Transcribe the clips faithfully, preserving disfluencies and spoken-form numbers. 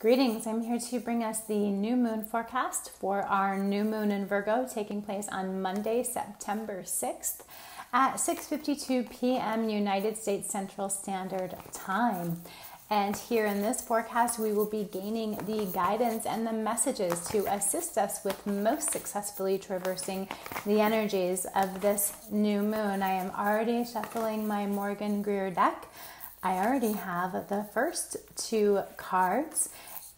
Greetings, I'm here to bring us the new moon forecast for our new moon in Virgo taking place on Monday, September sixth at six fifty-two p m United States Central Standard Time. And here in this forecast, we will be gaining the guidance and the messages to assist us with most successfully traversing the energies of this new moon. I am already shuffling my Morgan Greer deck. I already have the first two cards.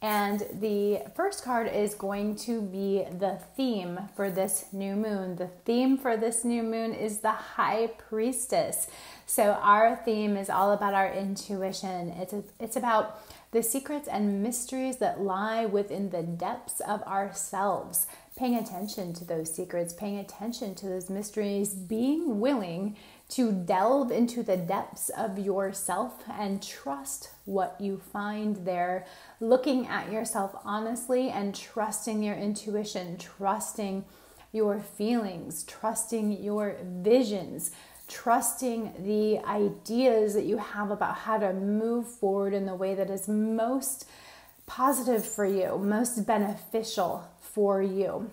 And the first card is going to be the theme for this new moon. The theme for this new moon is the High Priestess. So our theme is all about our intuition. It's, a, it's about the secrets and mysteries that lie within the depths of ourselves. Paying attention to those secrets, paying attention to those mysteries, being willing to delve into the depths of yourself and trust what you find there, looking at yourself honestly and trusting your intuition, trusting your feelings, trusting your visions, trusting the ideas that you have about how to move forward in the way that is most positive for you, most beneficial for you.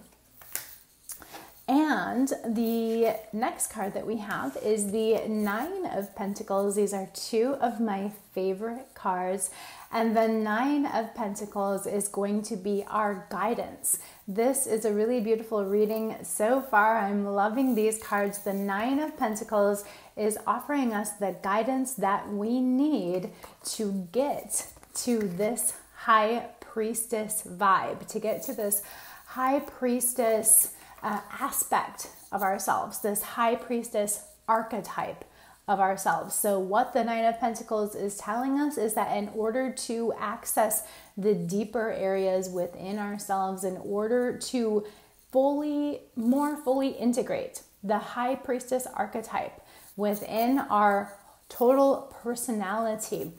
And the next card that we have is the Nine of Pentacles. These are two of my favorite cards. And the Nine of Pentacles is going to be our guidance. This is a really beautiful reading so far. I'm loving these cards. The Nine of Pentacles is offering us the guidance that we need to get to this High Priestess vibe, to get to this High Priestess Uh, aspect of ourselves, this High Priestess archetype of ourselves. So what the Nine of Pentacles is telling us is that in order to access the deeper areas within ourselves, in order to fully, more fully integrate the High Priestess archetype within our total personality,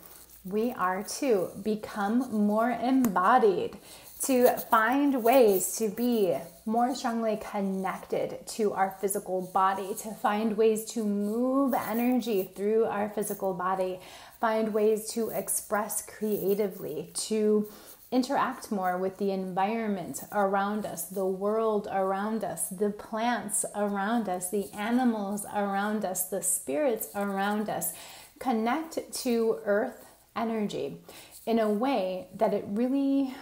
we are to become more embodied, to find ways to be more strongly connected to our physical body, to find ways to move energy through our physical body, find ways to express creatively, to interact more with the environment around us, the world around us, the plants around us, the animals around us, the spirits around us. Connect to earth energy in a way that it really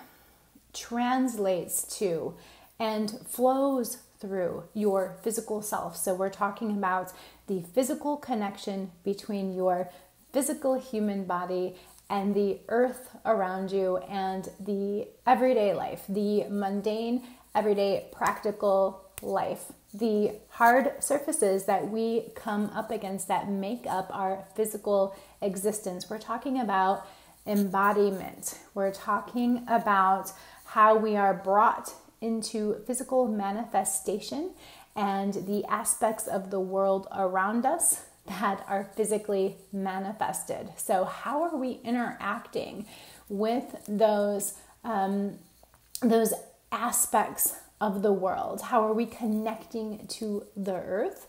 translates to and flows through your physical self. So we're talking about the physical connection between your physical human body and the earth around you and the everyday life, the mundane, everyday, practical life, the hard surfaces that we come up against that make up our physical existence. We're talking about embodiment. We're talking about how we are brought into physical manifestation and the aspects of the world around us that are physically manifested. So how are we interacting with those, um, those aspects of the world? How are we connecting to the earth?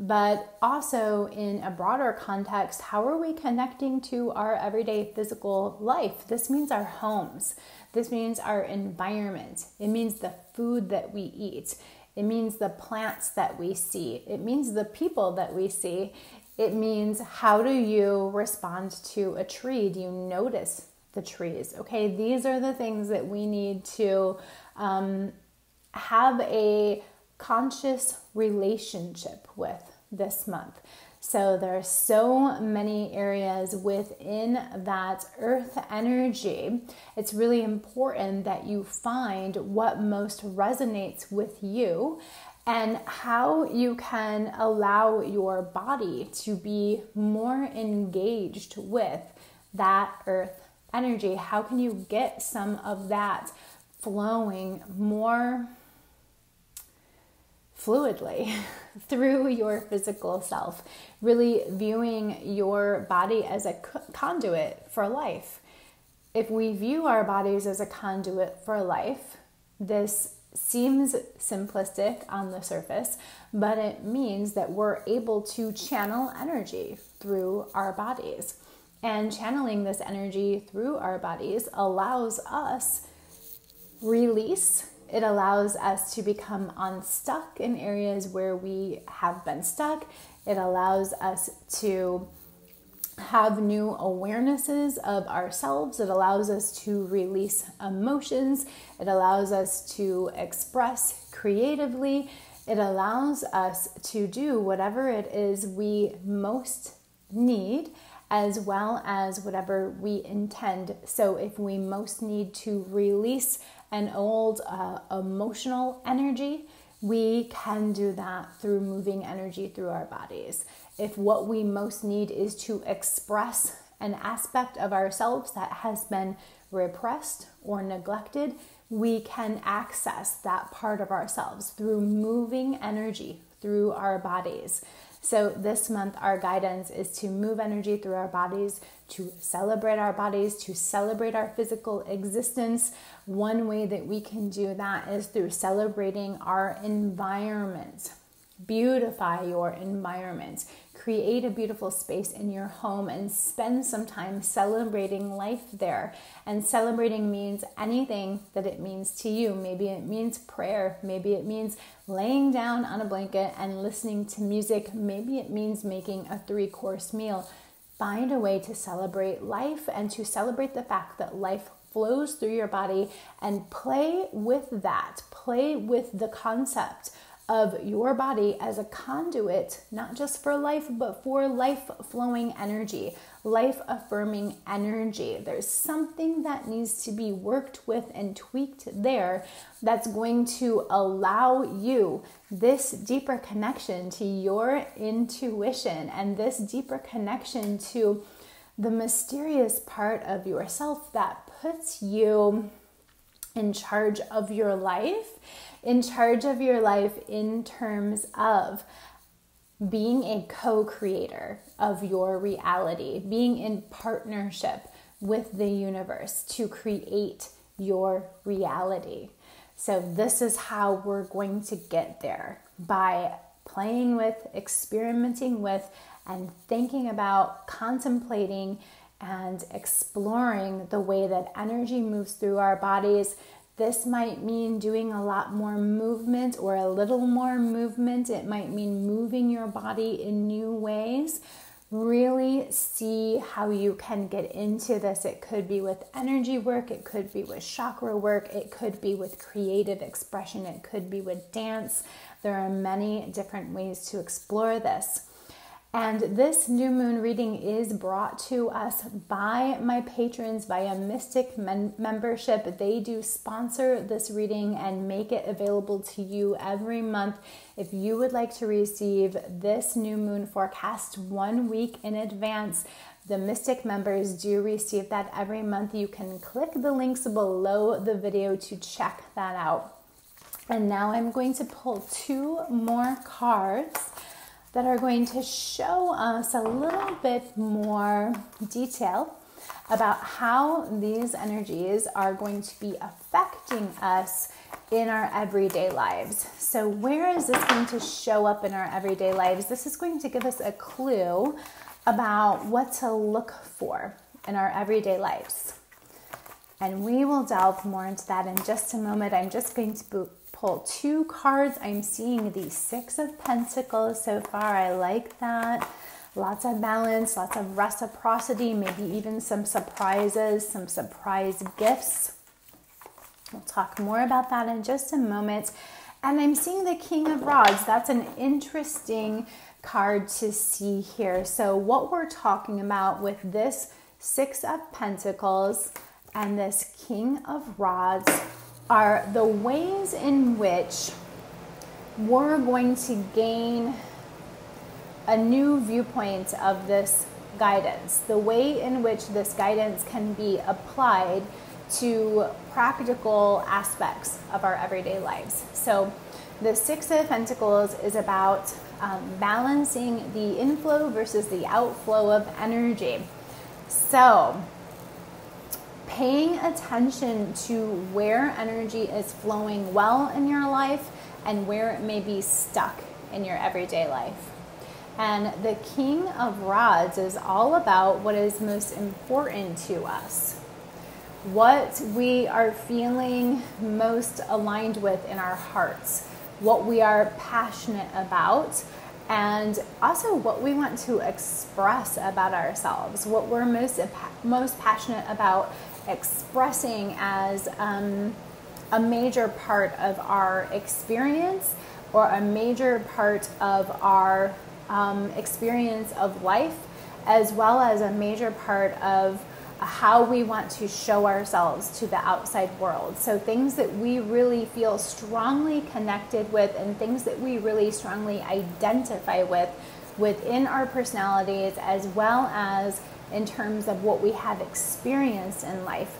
But also in a broader context, how are we connecting to our everyday physical life? This means our homes. This means our environment. It means the food that we eat. It means the plants that we see. It means the people that we see. It means how do you respond to a tree? Do you notice the trees? Okay, these are the things that we need to um, have a conscious relationship with this month. So there are so many areas within that earth energy. It's really important that you find what most resonates with you and how you can allow your body to be more engaged with that earth energy. How can you get some of that flowing more fluidly through your physical self, really viewing your body as a conduit for life. If we view our bodies as a conduit for life, this seems simplistic on the surface, but it means that we're able to channel energy through our bodies. And channeling this energy through our bodies allows us release. It allows us to become unstuck in areas where we have been stuck. It allows us to have new awarenesses of ourselves. It allows us to release emotions. It allows us to express creatively. It allows us to do whatever it is we most need, as well as whatever we intend. So if we most need to release an old uh, emotional energy, we can do that through moving energy through our bodies. If what we most need is to express an aspect of ourselves that has been repressed or neglected, we can access that part of ourselves through moving energy through our bodies. So this month, our guidance is to move energy through our bodies, to celebrate our bodies, to celebrate our physical existence. One way that we can do that is through celebrating our environment. Beautify your environment. Create a beautiful space in your home and spend some time celebrating life there. And celebrating means anything that it means to you. Maybe it means prayer. Maybe it means laying down on a blanket and listening to music. Maybe it means making a three-course meal. Find a way to celebrate life and to celebrate the fact that life flows through your body, and play with that. Play with the concept of your body as a conduit, not just for life, but for life flowing energy, life affirming energy. There's something that needs to be worked with and tweaked there that's going to allow you this deeper connection to your intuition and this deeper connection to the mysterious part of yourself that puts you in charge of your life, in charge of your life in terms of being a co-creator of your reality, being in partnership with the universe to create your reality. So this is how we're going to get there, by playing with, experimenting with, and thinking about, contemplating, and exploring the way that energy moves through our bodies. This might mean doing a lot more movement, or a little more movement. It might mean moving your body in new ways. Really see how you can get into this. It could be with energy work. It could be with chakra work. It could be with creative expression. It could be with dance. There are many different ways to explore this. And this new moon reading is brought to us by my patrons, by a Mystic mem membership. They do sponsor this reading and make it available to you every month. If you would like to receive this new moon forecast one week in advance, the Mystic members do receive that every month. You can click the links below the video to check that out. And now I'm going to pull two more cards that are going to show us a little bit more detail about how these energies are going to be affecting us in our everyday lives. So where is this going to show up in our everyday lives? This is going to give us a clue about what to look for in our everyday lives. And we will delve more into that in just a moment. I'm just going to boot pull two cards. I'm seeing the Six of Pentacles so far. I like that. Lots of balance, lots of reciprocity, maybe even some surprises, some surprise gifts. We'll talk more about that in just a moment. And I'm seeing the King of Rods. That's an interesting card to see here. So what we're talking about with this Six of Pentacles and this King of Rods are the ways in which we're going to gain a new viewpoint of this guidance, the way in which this guidance can be applied to practical aspects of our everyday lives. So the Six of Pentacles is about um, balancing the inflow versus the outflow of energy. So paying attention to where energy is flowing well in your life and where it may be stuck in your everyday life. And the King of Rods is all about what is most important to us, what we are feeling most aligned with in our hearts, what we are passionate about, and also what we want to express about ourselves, what we're most, most passionate about expressing as um, a major part of our experience or a major part of our um, experience of life, as well as a major part of how we want to show ourselves to the outside world. So things that we really feel strongly connected with and things that we really strongly identify with within our personalities, as well as in terms of what we have experienced in life.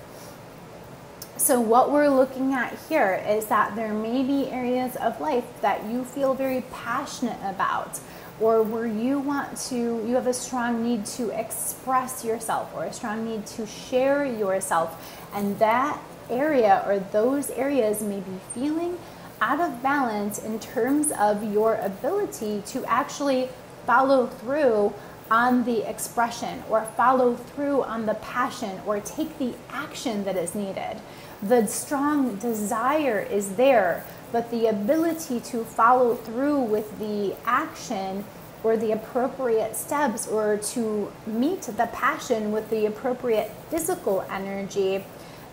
So what we're looking at here is that there may be areas of life that you feel very passionate about, or where you want to, you have a strong need to express yourself or a strong need to share yourself. And that area or those areas may be feeling out of balance in terms of your ability to actually follow through on the expression or follow through on the passion or take the action that is needed. The strong desire is there, but the ability to follow through with the action or the appropriate steps or to meet the passion with the appropriate physical energy,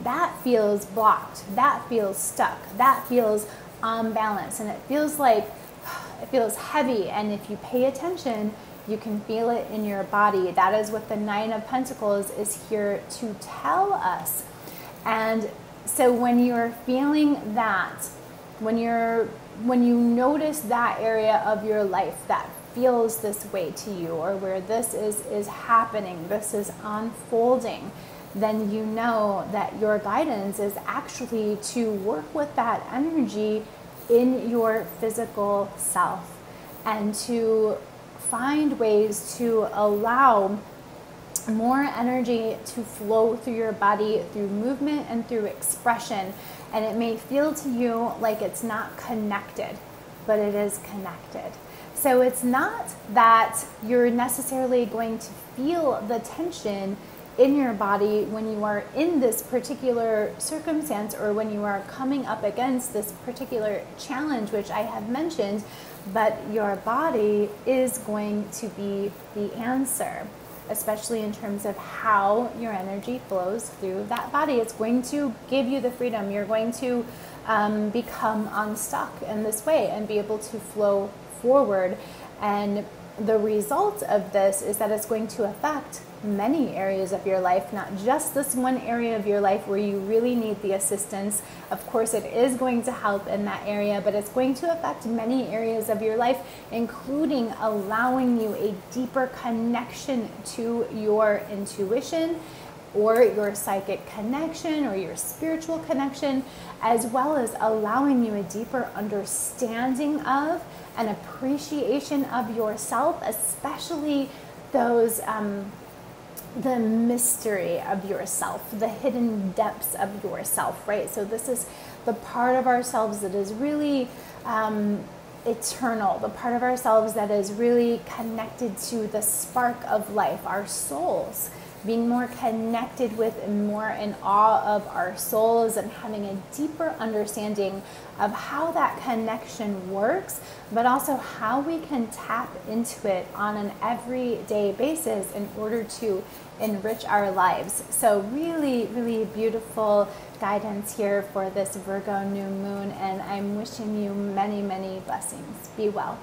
that feels blocked, that feels stuck, that feels unbalanced, and it feels like it feels heavy. And if you pay attention, you can feel it in your body. That is what the Nine of Pentacles is here to tell us. And so when you're feeling that, When you're, when you notice that area of your life that feels this way to you, or where this is, is happening, this is unfolding, then you know that your guidance is actually to work with that energy in your physical self and to find ways to allow more energy to flow through your body through movement and through expression. And it may feel to you like it's not connected, but it is connected. So it's not that you're necessarily going to feel the tension in your body when you are in this particular circumstance or when you are coming up against this particular challenge, which I have mentioned, but your body is going to be the answer, especially in terms of how your energy flows through that body. It's going to give you the freedom. You're going to um, become unstuck in this way and be able to flow forward. And the result of this is that it's going to affect many areas of your life, not just this one area of your life where you really need the assistance. Of course, it is going to help in that area, but it's going to affect many areas of your life, including allowing you a deeper connection to your intuition or your psychic connection or your spiritual connection, as well as allowing you a deeper understanding of and appreciation of yourself, especially those um, the mystery of yourself, the hidden depths of yourself, right? So this is the part of ourselves that is really um, eternal, the part of ourselves that is really connected to the spark of life, our souls, being more connected with and more in awe of our souls and having a deeper understanding of how that connection works, but also how we can tap into it on an everyday basis in order to enrich our lives. So really, really beautiful guidance here for this Virgo new moon, and I'm wishing you many, many blessings. Be well.